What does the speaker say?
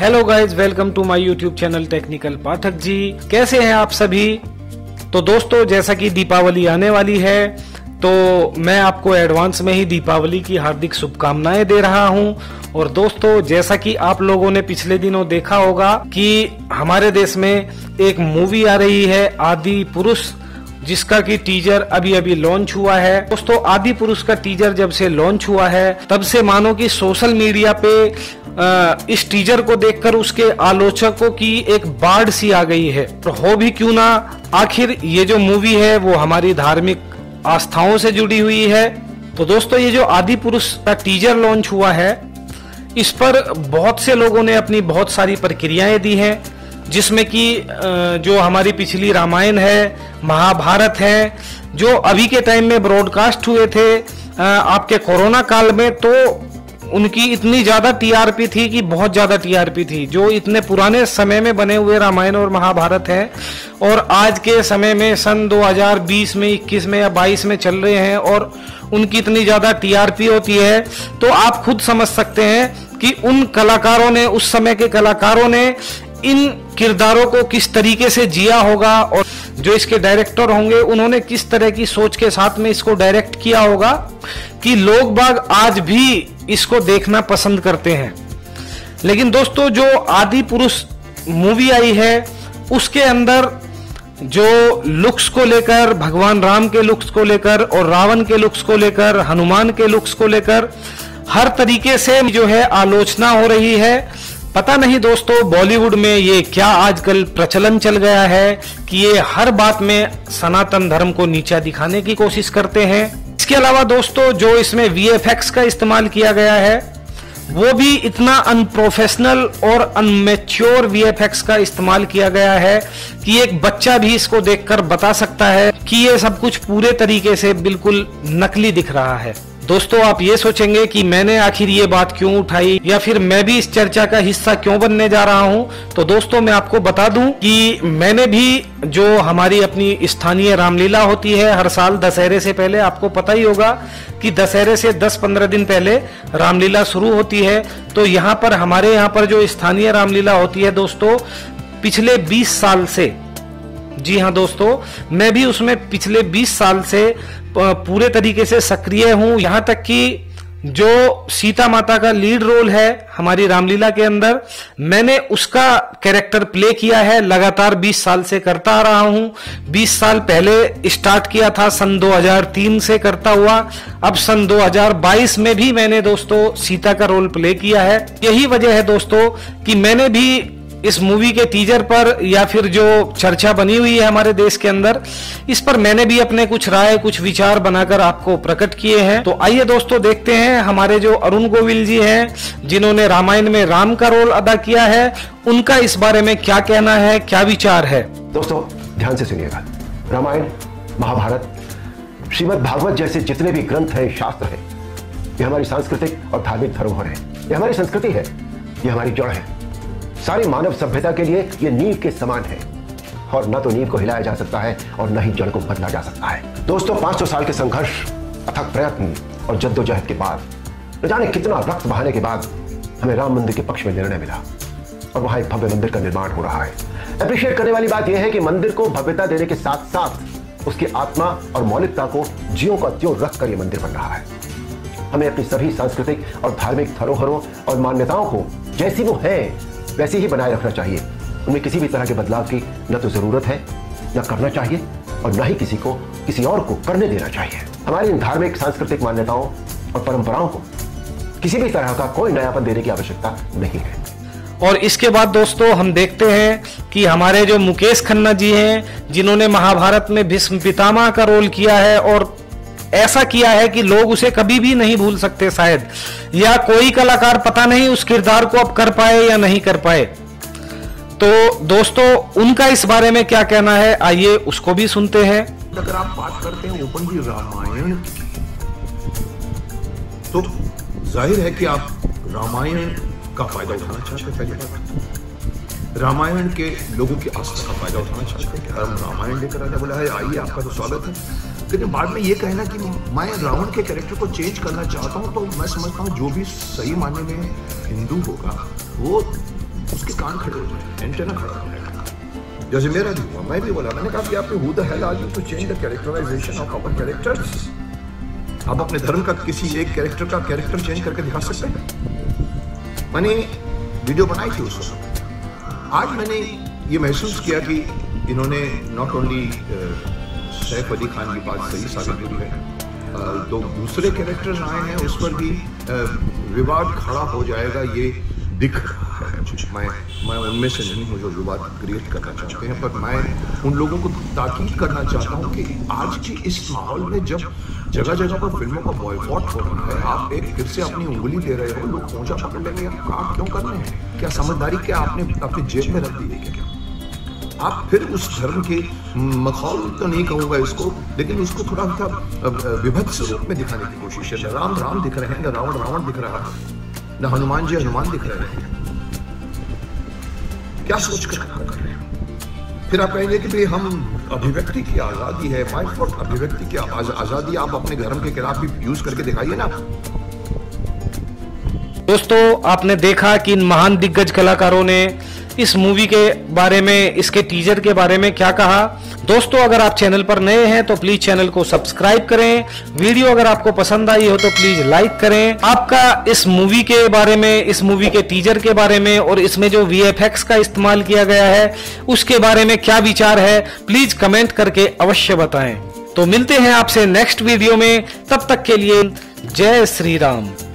Hello guys, welcome to my YouTube channel technical Pathak ji. कैसे हैं आप सभी। तो दोस्तों, जैसा कि दीपावली आने वाली है तो मैं आपको एडवांस में ही दीपावली की हार्दिक शुभकामनाएं दे रहा हूं। और दोस्तों, जैसा कि आप लोगों ने पिछले दिनों देखा होगा कि हमारे देश में एक मूवी आ रही है आदिपुरुष, जिसका कि टीजर अभी लॉन्च हुआ है। दोस्तों, आदिपुरुष का टीजर जब से लॉन्च हुआ है तब से मानो कि सोशल मीडिया पे इस टीजर को देखकर उसके आलोचकों की एक बाढ़ सी आ गई है। तो हो भी क्यों ना, आखिर ये जो मूवी है वो हमारी धार्मिक आस्थाओं से जुड़ी हुई है। तो दोस्तों, ये जो आदिपुरुष का टीजर लॉन्च हुआ है इस पर बहुत से लोगों ने अपनी बहुत सारी प्रतिक्रियाएं दी हैं, जिसमें कि जो हमारी पिछली रामायण है, महाभारत है, जो अभी के टाइम में ब्रॉडकास्ट हुए थे आपके कोरोना काल में, तो उनकी इतनी ज़्यादा टीआरपी थी कि बहुत ज़्यादा टीआरपी थी। जो इतने पुराने समय में बने हुए रामायण और महाभारत हैं और आज के समय में सन 2020 में, 21 में या 22 में चल रहे हैं और उनकी इतनी ज़्यादा टीआरपी होती है, तो आप खुद समझ सकते हैं कि उन कलाकारों ने, उस समय के कलाकारों ने इन किरदारों को किस तरीके से जिया होगा और जो इसके डायरेक्टर होंगे उन्होंने किस तरह की सोच के साथ में इसको डायरेक्ट किया होगा कि लोग बाग आज भी इसको देखना पसंद करते हैं। लेकिन दोस्तों, जो आदिपुरुष मूवी आई है उसके अंदर जो लुक्स को लेकर, भगवान राम के लुक्स को लेकर और रावण के लुक्स को लेकर, हनुमान के लुक्स को लेकर हर तरीके से जो है आलोचना हो रही है। पता नहीं दोस्तों, बॉलीवुड में ये क्या आजकल प्रचलन चल गया है कि ये हर बात में सनातन धर्म को नीचा दिखाने की कोशिश करते हैं। इसके अलावा दोस्तों, जो इसमें वीएफएक्स का इस्तेमाल किया गया है वो भी इतना अनप्रोफेशनल और अनमेच्योर वीएफएक्स का इस्तेमाल किया गया है कि एक बच्चा भी इसको देखकर बता सकता है कि ये सब कुछ पूरे तरीके से बिल्कुल नकली दिख रहा है। दोस्तों, आप ये सोचेंगे कि मैंने आखिर ये बात क्यों उठाई या फिर मैं भी इस चर्चा का हिस्सा क्यों बनने जा रहा हूं। तो दोस्तों, मैं आपको बता दूं कि मैंने भी जो हमारी अपनी स्थानीय रामलीला होती है हर साल दशहरे से पहले, आपको पता ही होगा कि दशहरे से 10-15 दिन पहले रामलीला शुरू होती है। तो यहाँ पर, हमारे यहाँ पर जो स्थानीय रामलीला होती है दोस्तों, पिछले 20 साल से, जी हाँ दोस्तों, मैं भी उसमें पिछले 20 साल से पूरे तरीके से सक्रिय हूँ। यहाँ तक कि जो सीता माता का लीड रोल है हमारी रामलीला के अंदर, मैंने उसका कैरेक्टर प्ले किया है, लगातार 20 साल से करता आ रहा हूँ। 20 साल पहले स्टार्ट किया था, सन 2003 से करता हुआ अब सन 2022 में भी मैंने दोस्तों सीता का रोल प्ले किया है। यही वजह है दोस्तों कि मैंने भी इस मूवी के टीजर पर या फिर जो चर्चा बनी हुई है हमारे देश के अंदर, इस पर मैंने भी अपने कुछ राय, कुछ विचार बनाकर आपको प्रकट किए हैं। तो आइए दोस्तों, देखते हैं हमारे जो अरुण गोविल जी हैं, जिन्होंने रामायण में राम का रोल अदा किया है, उनका इस बारे में क्या कहना है, क्या विचार है। दोस्तों, ध्यान से सुनिएगा। रामायण, महाभारत, श्रीमद भागवत जैसे जितने भी ग्रंथ हैं, शास्त्र हैं, ये हमारी सांस्कृतिक और धार्मिक धरोहर है। ये हमारी संस्कृति है, ये हमारी जड़ है। सारी मानव सभ्यता के लिए ये नींव के समान है और न तो नींव को हिलाया जा सकता है और न ही जड़ को बदला जा सकता है। दोस्तों, 500 साल के संघर्ष, अथक प्रयत्न और जद्दोजहद के बाद, न जाने कितना रक्त बहाने के बाद हमें राम मंदिर के पक्ष में निर्णय मिला और वहां एक भव्य मंदिर का निर्माण हो रहा है। अप्रिशिएट करने वाली बात यह है कि मंदिर को भव्यता देने के साथ साथ उसकी आत्मा और मौलिकता को ज्यों का त्यों रख कर यह मंदिर बन रहा है। हमें अपनी सभी सांस्कृतिक और धार्मिक धरोहरों और मान्यताओं को जैसी वो है वैसे ही बनाए रखना चाहिए। उनमें किसी भी तरह के बदलाव की न तो जरूरत है, न करना चाहिए और न ही किसी को, किसी और को करने देना चाहिए। हमारी इन धार्मिक सांस्कृतिक मान्यताओं और परंपराओं को किसी भी तरह का कोई नयापन देने की आवश्यकता नहीं है। और इसके बाद दोस्तों, हम देखते हैं कि हमारे जो मुकेश खन्ना जी हैं, जिन्होंने महाभारत में भीष्म पितामह का रोल किया है और ऐसा किया है कि लोग उसे कभी भी नहीं भूल सकते शायद, या कोई कलाकार पता नहीं उस किरदार को अब कर पाए या नहीं कर पाए। तो दोस्तों, उनका इस बारे में क्या कहना है, आइए उसको भी सुनते हैं। अगर आप बात करते हैं ओपन की रामायण, तो जाहिर है कि आप रामायण का फायदा उठाना चाहते हैं, रामायण के लोगों की आस्था का फायदा उठाना चाहते हैं। रामायण लेकर आने बोला है, आइए आपका तो स्वागत है। लेकिन बाद में ये कहना कि मैं रावण के कैरेक्टर को चेंज करना चाहता हूँ, तो मैं समझता हूँ जो भी सही मायने में हिंदू होगा वो उसके कान खड़े हुए, एंटेना खड़ा हुआ है। जैसे मेरा भी हुआ, मैं भी बोला, मैंने कहा कि आपने who the hell are you to change the characterisation of our characters. आप अपने धर्म का किसी एक कैरेक्टर का कैरेक्टर चेंज करके दिखा सकते हैं। मैंने वीडियो बनाई थी उस वक्त। आज मैंने ये महसूस किया कि इन्होंने नॉट ओनली सैफ अली खान की बात सही साबित हुई है, तो दूसरे कैरेक्टर्स आए हैं उस पर भी विवाद खड़ा हो जाएगा, ये दिख रहा है। मैं उनमें से नहीं हूँ जो विवाद क्रिएट करना चाहते हैं, पर मैं उन लोगों को ताकीद करना चाहता हूँ कि आज की इस माहौल में जब जगह जगह पर फिल्मों का बॉयकॉट हो रहा है, आप एक फिर से अपनी उंगली दे रहे हो, लोग पहुँचा पकड़ लेंगे, आप काम क्यों कर रहे हैं? क्या समझदारी क्या आपने अपनी जेब में रख दी है? क्या आप फिर उस धर्म के मखौल तो नहीं कहूँगा इसको, लेकिन उसको थोड़ा सा विभत्स रूप में दिखाने की कोशिश है। राम राम दिख रहे हैं, ना रावण रावण दिख रहा है, ना हनुमान जी हनुमान दिख रहे हैं। क्या सोचकर काम कर रहे हैं? फिर आप कहेंगे कि भाई हम अभिव्यक्ति की आजादी है, माइक पर अभिव्यक्ति की आजादी आप अपने धर्म के खिलाफ भी यूज करके दिखाइए ना। दोस्तों, आपने देखा कि इन महान दिग्गज कलाकारों ने इस मूवी के बारे में, इसके टीजर के बारे में क्या कहा। दोस्तों, अगर आप चैनल पर नए हैं तो प्लीज चैनल को सब्सक्राइब करें। वीडियो अगर आपको पसंद आई हो तो प्लीज लाइक करें। आपका इस मूवी के बारे में, इस मूवी के टीजर के बारे में और इसमें जो वीएफएक्स का इस्तेमाल किया गया है उसके बारे में क्या विचार है, प्लीज कमेंट करके अवश्य बताएं। तो मिलते हैं आपसे नेक्स्ट वीडियो में, तब तक के लिए जय श्री राम।